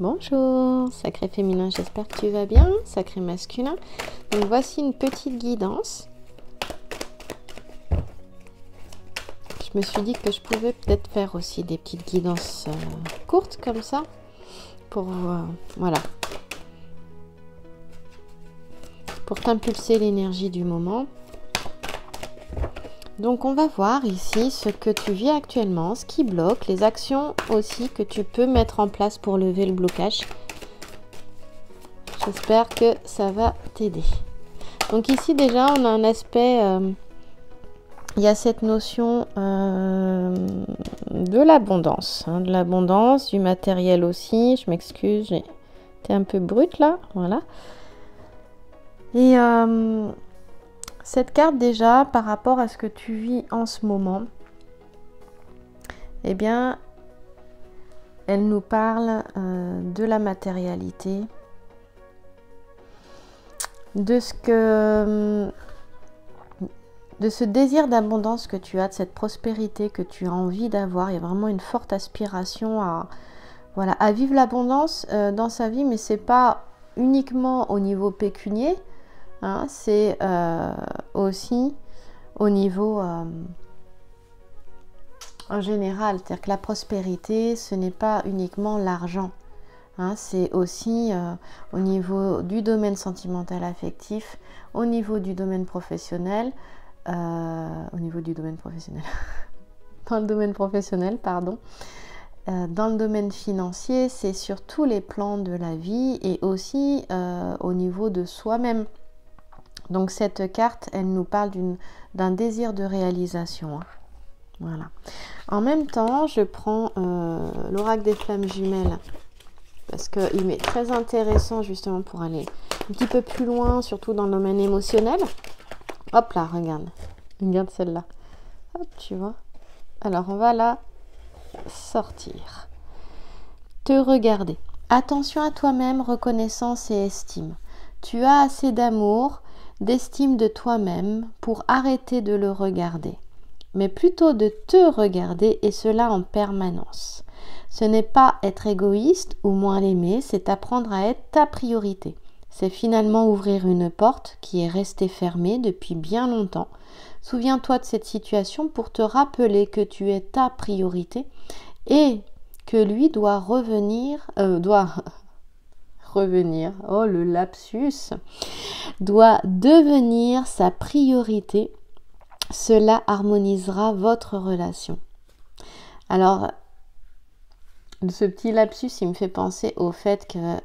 Bonjour, Sacré Féminin, j'espère que tu vas bien, Sacré Masculin. Donc voici une petite guidance. Je me suis dit que je pouvais peut-être faire aussi des petites guidances courtes comme ça. Pour, voilà. Pour t'impulser l'énergie du moment. Donc on va voir ici ce que tu vis actuellement, ce qui bloque, les actions aussi que tu peux mettre en place pour lever le blocage. J'espère que ça va t'aider. Donc ici déjà on a un aspect, il y a cette notion de l'abondance, hein, de l'abondance, du matériel aussi, je m'excuse, j'étais un peu brute là, voilà. Et... cette carte déjà, par rapport à ce que tu vis en ce moment, eh bien, elle nous parle de la matérialité, de ce désir d'abondance que tu as, de cette prospérité que tu as envie d'avoir. Il y a vraiment une forte aspiration à vivre l'abondance dans sa vie, mais c'est pas uniquement au niveau pécunier. Hein, c'est aussi au niveau en général, c'est-à-dire que la prospérité, ce n'est pas uniquement l'argent, hein, c'est aussi au niveau du domaine sentimental affectif, au niveau du domaine professionnel, dans le domaine professionnel, pardon. Dans le domaine financier, c'est sur tous les plans de la vie et aussi au niveau de soi-même. Donc cette carte, elle nous parle d'un désir de réalisation. Hein. Voilà. En même temps, je prends l'oracle des flammes jumelles parce qu'il m'est très intéressant justement pour aller un petit peu plus loin, surtout dans le domaine émotionnel. Hop là, regarde celle-là. Hop, tu vois. Alors on va la sortir. Te regarder. Attention à toi-même, reconnaissance et estime. Tu as assez d'amour, d'estime de toi-même pour arrêter de le regarder, mais plutôt de te regarder et cela en permanence. Ce n'est pas être égoïste ou moins l'aimer, c'est apprendre à être ta priorité. C'est finalement ouvrir une porte qui est restée fermée depuis bien longtemps. Souviens-toi de cette situation pour te rappeler que tu es ta priorité et que lui doit revenir... doit devenir sa priorité. Cela harmonisera votre relation. Alors, ce petit lapsus, il me fait penser au fait que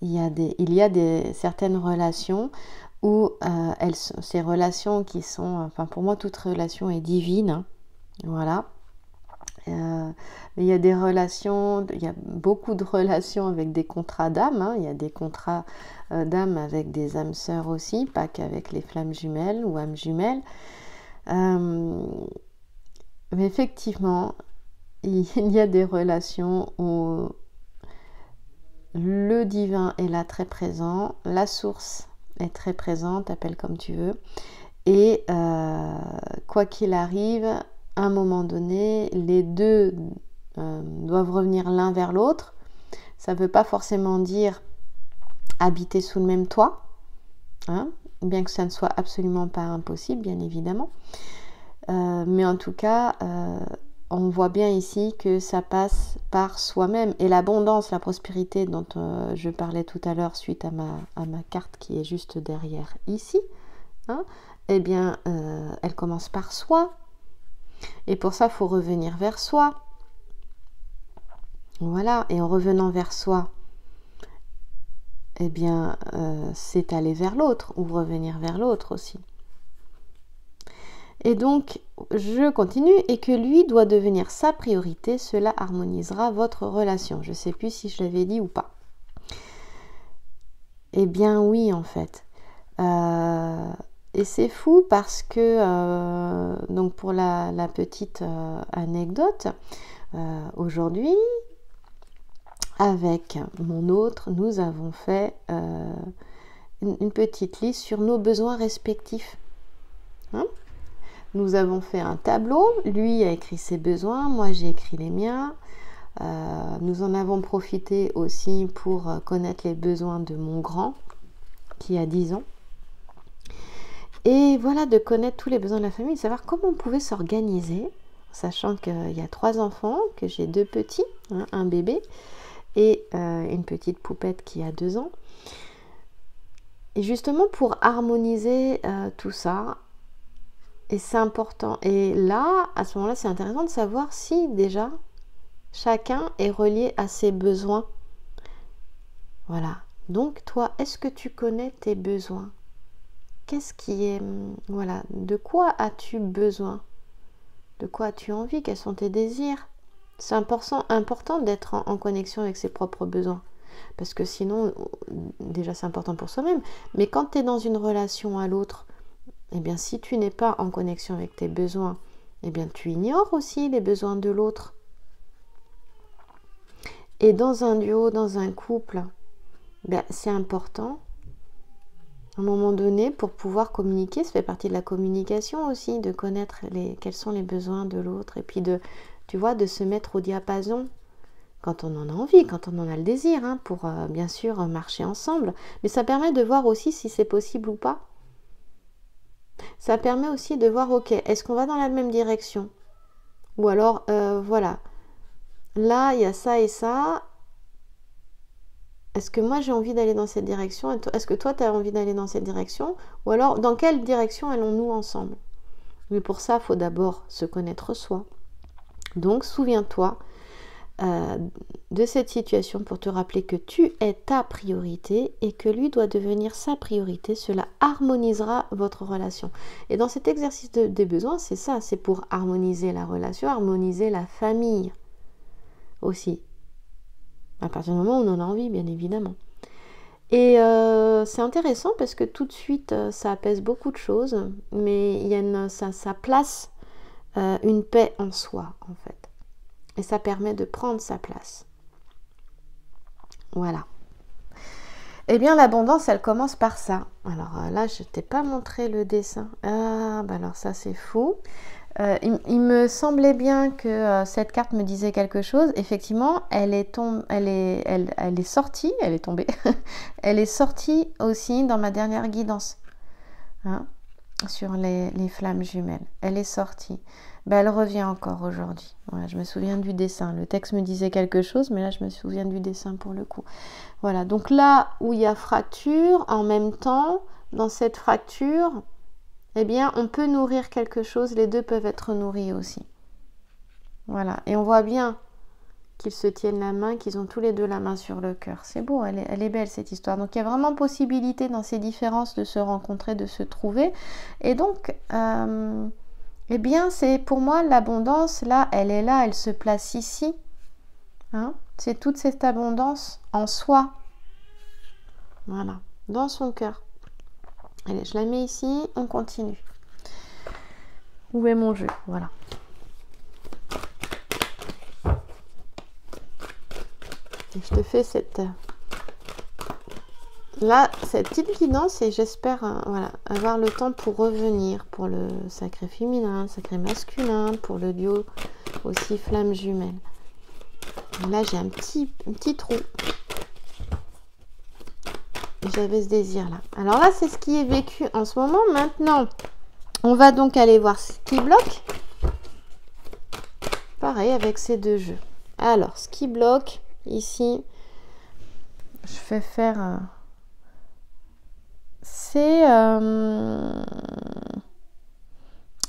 il y a certaines relations où ces relations qui sont, enfin pour moi toute relation est divine, hein, voilà. Il y a des relations, il y a beaucoup de relations avec des contrats d'âme, hein. Il y a des contrats d'âme avec des âmes sœurs aussi, pas qu'avec les flammes jumelles ou âmes jumelles. Mais effectivement, il y a des relations où le divin est là très présent, la source est très présente, t'appelles comme tu veux, et quoi qu'il arrive, à un moment donné, les deux doivent revenir l'un vers l'autre. Ça ne veut pas forcément dire habiter sous le même toit, hein, bien que ça ne soit absolument pas impossible, bien évidemment. Mais en tout cas, on voit bien ici que ça passe par soi-même. Et l'abondance, la prospérité dont je parlais tout à l'heure suite à ma carte qui est juste derrière ici, hein, eh bien, elle commence par soi. Et pour ça, il faut revenir vers soi. Voilà, et en revenant vers soi, eh bien, c'est aller vers l'autre ou revenir vers l'autre aussi. Et donc, je continue, et que lui doit devenir sa priorité, cela harmonisera votre relation. Je ne sais plus si je l'avais dit ou pas. Eh bien, oui, en fait. Et c'est fou parce que, donc pour la petite anecdote, aujourd'hui, avec mon autre, nous avons fait une petite liste sur nos besoins respectifs. Hein? Nous avons fait un tableau, lui a écrit ses besoins, moi j'ai écrit les miens. Nous en avons profité aussi pour connaître les besoins de mon grand qui a 10 ans. Et voilà, de connaître tous les besoins de la famille, de savoir comment on pouvait s'organiser, sachant qu'il y a 3 enfants, que j'ai 2 petits, hein, un bébé et une petite poupette qui a 2 ans. Et justement pour harmoniser tout ça, et c'est important. Et là, à ce moment-là, c'est intéressant de savoir si déjà chacun est relié à ses besoins. Voilà. Donc toi, est-ce que tu connais tes besoins? Qu'est-ce qui est... Voilà. De quoi as-tu besoin? De quoi as-tu envie? Quels sont tes désirs? C'est important d'être en connexion avec ses propres besoins. Parce que sinon, déjà c'est important pour soi-même. Mais quand tu es dans une relation à l'autre, eh bien si tu n'es pas en connexion avec tes besoins, eh bien tu ignores aussi les besoins de l'autre. Et dans un duo, dans un couple, ben, c'est important, à un moment donné, pour pouvoir communiquer, ça fait partie de la communication aussi, de connaître quels sont les besoins de l'autre, et puis de, tu vois, de se mettre au diapason quand on en a envie, quand on en a le désir, hein, pour bien sûr marcher ensemble. Mais ça permet de voir aussi si c'est possible ou pas. Ça permet aussi de voir, ok, est-ce qu'on va dans la même direction? Ou alors, voilà, là, il y a ça et ça. Est-ce que moi, j'ai envie d'aller dans cette direction? Est-ce que toi, tu as envie d'aller dans cette direction? Ou alors, dans quelle direction allons-nous ensemble? Mais pour ça, il faut d'abord se connaître soi. Donc, souviens-toi de cette situation pour te rappeler que tu es ta priorité et que lui doit devenir sa priorité. Cela harmonisera votre relation. Et dans cet exercice des besoins, c'est ça, c'est pour harmoniser la relation, harmoniser la famille aussi, à partir du moment où on en a envie, bien évidemment. Et c'est intéressant parce que tout de suite ça apaise beaucoup de choses, mais il y a ça place une paix en soi, en fait. Et ça permet de prendre sa place. Voilà. Eh bien, l'abondance, elle commence par ça. Alors là, je ne t'ai pas montré le dessin. Ah, bah alors ça, c'est fou. Il me semblait bien que cette carte me disait quelque chose. Effectivement, elle est sortie. Elle est tombée. Elle est sortie aussi dans ma dernière guidance. Hein, sur les flammes jumelles. Elle est sortie. Ben, elle revient encore aujourd'hui. Voilà, je me souviens du dessin. Le texte me disait quelque chose, mais là, je me souviens du dessin pour le coup. Voilà, donc là où il y a fracture, en même temps, dans cette fracture, eh bien, on peut nourrir quelque chose. Les deux peuvent être nourris aussi. Voilà, et on voit bien qu'ils se tiennent la main, qu'ils ont tous les deux la main sur le cœur. C'est beau, elle est belle cette histoire. Donc, il y a vraiment possibilité dans ces différences de se rencontrer, de se trouver. Et donc... Eh bien, c'est pour moi l'abondance, là, elle est là, elle se place ici. Hein? C'est toute cette abondance en soi. Voilà, dans son cœur. Allez, je la mets ici, on continue. Où est mon jeu? Voilà. Et je te fais cette... Là, cette petite guidance, et j'espère voilà, avoir le temps pour revenir pour le sacré féminin, le sacré masculin, pour le duo aussi flamme jumelle. Là, j'ai un petit trou. J'avais ce désir-là. Alors là, c'est ce qui est vécu en ce moment. Maintenant, on va donc aller voir ce qui bloque. Pareil avec ces deux jeux. Alors, ce qui bloque, ici, je fais faire...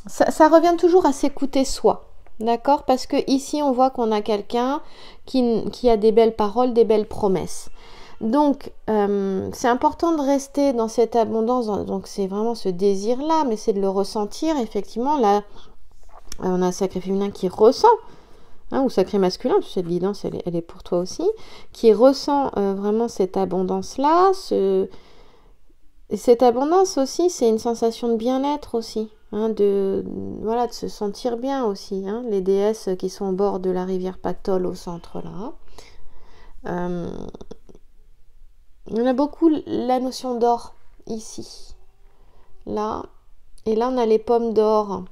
ça revient toujours à s'écouter soi, d'accord? Parce que ici on voit qu'on a quelqu'un qui a des belles paroles, des belles promesses. Donc c'est important de rester dans cette abondance, donc c'est vraiment ce désir là, mais c'est de le ressentir. Effectivement, là on a un sacré féminin qui ressent, hein, ou sacré masculin, parce que cette guidance elle est pour toi aussi, qui ressent vraiment cette abondance là, Et cette abondance aussi, c'est une sensation de bien-être aussi, hein, voilà, de se sentir bien aussi. Hein, les déesses qui sont au bord de la rivière Pactole au centre, là. On a beaucoup la notion d'or ici, là. Et là, on a les pommes d'or.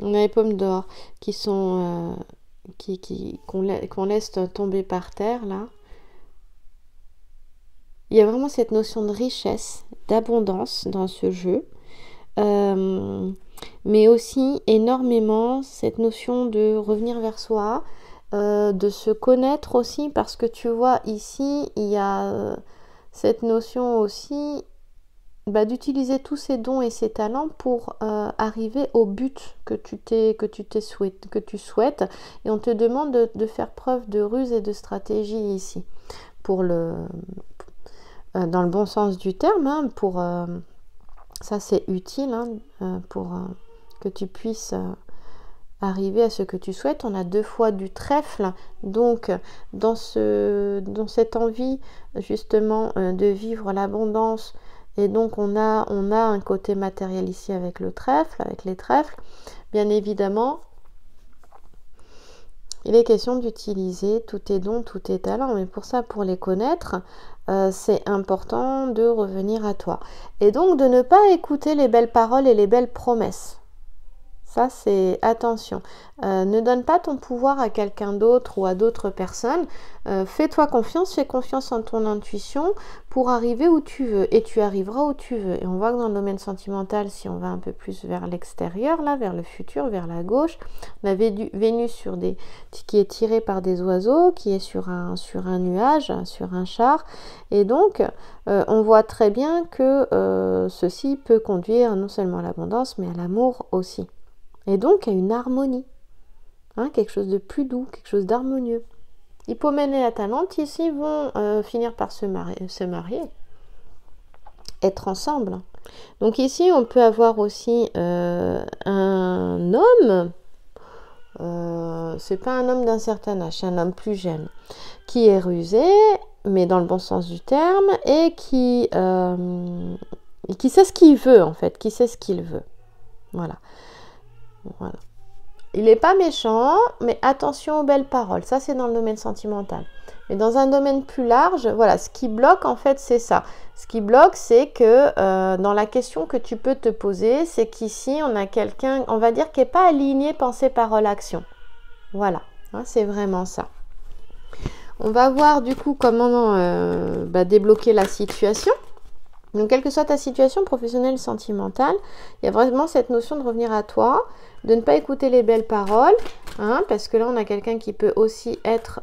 On a les pommes d'or qui sont qu'on laisse tomber par terre là. Il y a vraiment cette notion de richesse, d'abondance dans ce jeu, mais aussi énormément cette notion de revenir vers soi, de se connaître aussi, parce que tu vois ici il y a cette notion aussi d'utiliser tous ces dons et ces talents pour arriver au but que tu souhaites, et on te demande de faire preuve de ruse et de stratégie ici pour dans le bon sens du terme, hein, pour ça c'est utile, hein, pour que tu puisses arriver à ce que tu souhaites. On a deux fois du trèfle, donc dans cette envie justement de vivre l'abondance, et donc on a un côté matériel ici avec le trèfle, avec les trèfles. Bien évidemment, il est question d'utiliser tous tes dons, tous tes talents, mais pour ça, pour les connaître, c'est important de revenir à toi, et donc de ne pas écouter les belles paroles et les belles promesses. Ça, c'est attention. Ne donne pas ton pouvoir à quelqu'un d'autre ou à d'autres personnes. Fais-toi confiance, fais confiance en ton intuition pour arriver où tu veux. Et tu arriveras où tu veux. Et on voit que dans le domaine sentimental, si on va un peu plus vers l'extérieur, là, vers le futur, vers la gauche, on a Vénus qui est tirée par des oiseaux, qui est sur un nuage, sur un char. Et donc, on voit très bien que ceci peut conduire non seulement à l'abondance, mais à l'amour aussi. Et donc à une harmonie, hein, quelque chose de plus doux, quelque chose d'harmonieux. Hippomène et Atalante ici vont finir par se marier, être ensemble. Donc ici on peut avoir aussi un homme, c'est pas un homme d'un certain âge, c'est un homme plus jeune, qui est rusé, mais dans le bon sens du terme, et qui sait ce qu'il veut en fait, qui sait ce qu'il veut. Voilà. Voilà. Il n'est pas méchant, mais attention aux belles paroles. Ça, c'est dans le domaine sentimental. Mais dans un domaine plus large, voilà, ce qui bloque, en fait, c'est ça. Ce qui bloque, c'est que dans la question que tu peux te poser, c'est qu'ici, on a quelqu'un, on va dire, qui n'est pas aligné pensée, parole, action. Voilà, hein, c'est vraiment ça. On va voir, du coup, comment débloquer la situation. Donc, quelle que soit ta situation professionnelle, sentimentale, il y a vraiment cette notion de revenir à toi, de ne pas écouter les belles paroles, hein, parce que là, on a quelqu'un qui peut aussi être,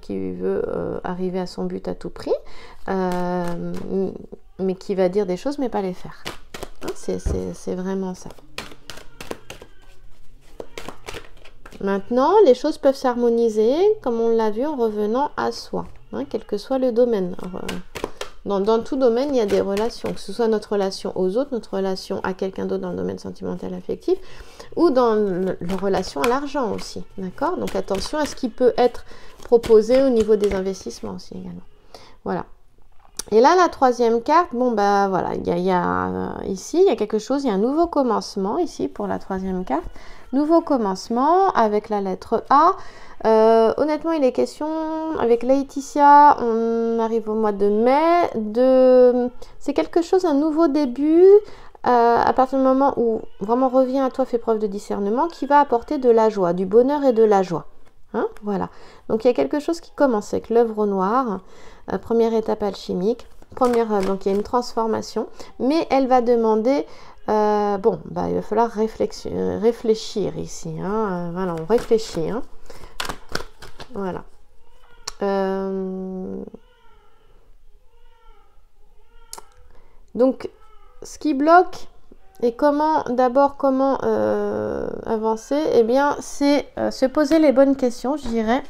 qui veut arriver à son but à tout prix, mais qui va dire des choses, mais pas les faire. Hein, c'est vraiment ça. Maintenant, les choses peuvent s'harmoniser, comme on l'a vu, en revenant à soi, hein, quel que soit le domaine. Alors, dans tout domaine, il y a des relations, que ce soit notre relation aux autres, notre relation à quelqu'un d'autre dans le domaine sentimental affectif, ou dans la relation à l'argent aussi, d'accord? Donc attention à ce qui peut être proposé au niveau des investissements aussi également. Voilà. Et là, la troisième carte, bon bah voilà, ici, il y a quelque chose, il y a un nouveau commencement ici pour la troisième carte. Nouveau commencement avec la lettre A. Honnêtement, il est question, avec Laetitia, on arrive au mois de mai, c'est quelque chose, un nouveau début, à partir du moment où vraiment reviens à toi, fais preuve de discernement, qui va apporter de la joie, du bonheur et de la joie. Hein, voilà, donc il y a quelque chose qui commence avec l'œuvre noire, première étape alchimique, donc il y a une transformation, mais elle va demander, il va falloir réfléchir ici, hein, voilà, on réfléchit, hein. Voilà. Donc, ce qui bloque et comment avancer, eh bien, c'est se poser les bonnes questions, je dirais.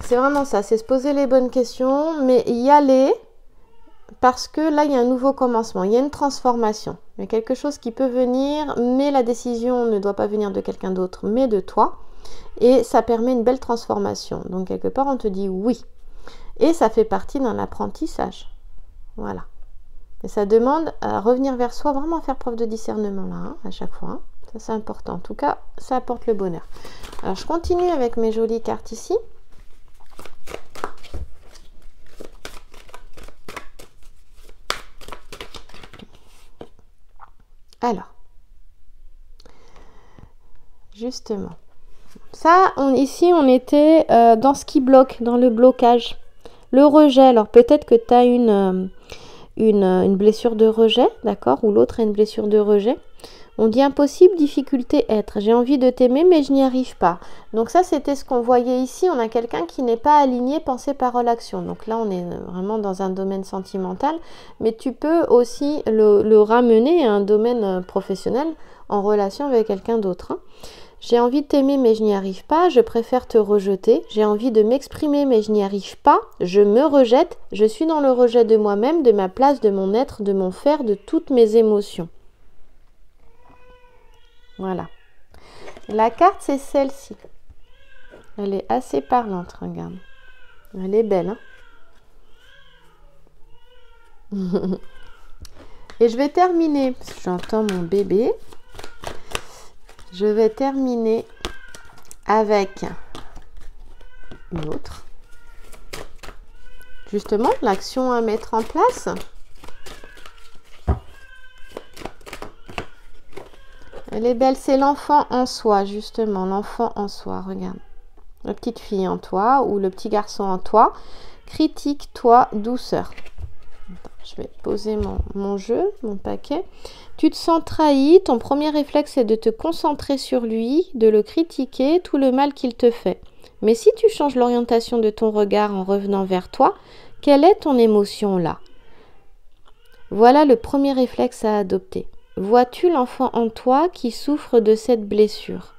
C'est vraiment ça, c'est se poser les bonnes questions, mais y aller, parce que là, il y a un nouveau commencement, il y a une transformation. Il y a quelque chose qui peut venir, mais la décision ne doit pas venir de quelqu'un d'autre, mais de toi. Et ça permet une belle transformation. Donc, quelque part, on te dit oui. Et ça fait partie d'un apprentissage. Voilà. Et ça demande à revenir vers soi, vraiment faire preuve de discernement, là, hein, à chaque fois. Hein. Ça, c'est important. En tout cas, ça apporte le bonheur. Alors, je continue avec mes jolies cartes ici. Alors, justement. Ça, ici, on était dans ce qui bloque, dans le blocage. Le rejet, alors peut-être que tu as une blessure de rejet, d'accord, ou l'autre a une blessure de rejet. On dit impossible, difficulté, être. J'ai envie de t'aimer, mais je n'y arrive pas. Donc ça, c'était ce qu'on voyait ici. On a quelqu'un qui n'est pas aligné, pensée, parole, action. Donc là, on est vraiment dans un domaine sentimental. Mais tu peux aussi le ramener à un domaine professionnel en relation avec quelqu'un d'autre, hein. J'ai envie de t'aimer, mais je n'y arrive pas. Je préfère te rejeter. J'ai envie de m'exprimer, mais je n'y arrive pas. Je me rejette. Je suis dans le rejet de moi-même, de ma place, de mon être, de mon faire, de toutes mes émotions. Voilà. La carte, c'est celle-ci. Elle est assez parlante, regarde. Elle est belle, hein. Et je vais terminer, parce que j'entends mon bébé. Je vais terminer avec une autre. Justement, l'action à mettre en place. Elle est belle, c'est l'enfant en soi, justement, l'enfant en soi, regarde. La petite fille en toi ou le petit garçon en toi, critique-toi, douceur. Attends, je vais poser mon jeu, mon paquet. Tu te sens trahi, ton premier réflexe est de te concentrer sur lui, de le critiquer, tout le mal qu'il te fait. Mais si tu changes l'orientation de ton regard en revenant vers toi, quelle est ton émotion là? Voilà le premier réflexe à adopter. Vois-tu l'enfant en toi qui souffre de cette blessure?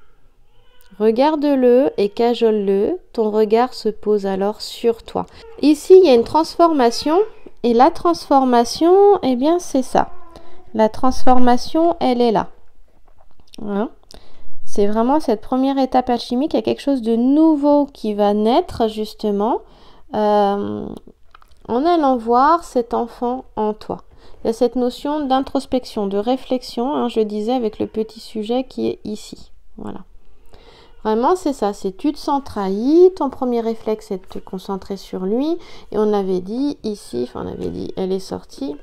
Regarde-le et cajole-le, ton regard se pose alors sur toi. Ici, il y a une transformation, et la transformation, eh bien, c'est ça. La transformation, elle est là. Hein? C'est vraiment cette première étape alchimique, il y a quelque chose de nouveau qui va naître, justement, en allant voir cet enfant en toi. Il y a cette notion d'introspection, de réflexion, hein, je disais, avec le petit sujet qui est ici. Voilà. Vraiment, c'est ça, c'est tu te sens trahi, ton premier réflexe est de te concentrer sur lui. Et on avait dit ici, enfin on avait dit, elle est sortie.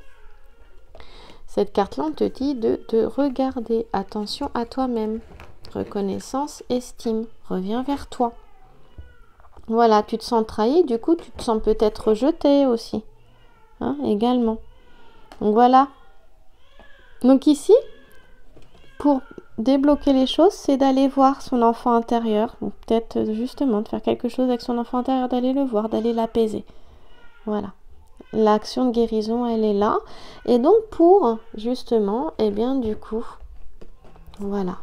Cette carte-là, on te dit de te regarder. Attention à toi-même. Reconnaissance, estime. Reviens vers toi. Voilà, tu te sens trahi, du coup, tu te sens peut-être rejeté aussi. Hein, également. Donc voilà. Donc ici, pour débloquer les choses, c'est d'aller voir son enfant intérieur, ou peut-être justement de faire quelque chose avec son enfant intérieur, d'aller le voir, d'aller l'apaiser. Voilà. L'action de guérison, elle est là. Et donc pour, justement, eh bien du coup, voilà,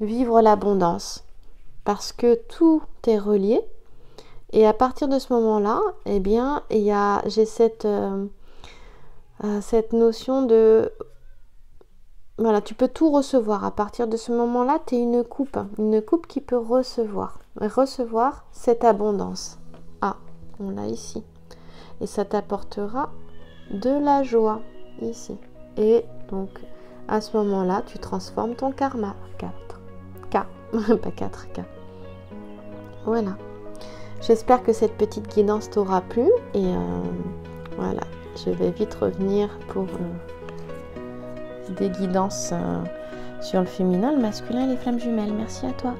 vivre l'abondance. Parce que tout est relié. Et à partir de ce moment-là, eh bien, j'ai cette notion de... Voilà, tu peux tout recevoir. À partir de ce moment-là, tu es une coupe qui peut recevoir cette abondance. Ah, on l'a ici. Et ça t'apportera de la joie, ici. Et donc, à ce moment-là, tu transformes ton karma. 4K, pas 4K. Voilà. J'espère que cette petite guidance t'aura plu. Et voilà. Je vais vite revenir pour des guidances sur le féminin, le masculin et les flammes jumelles. Merci à toi.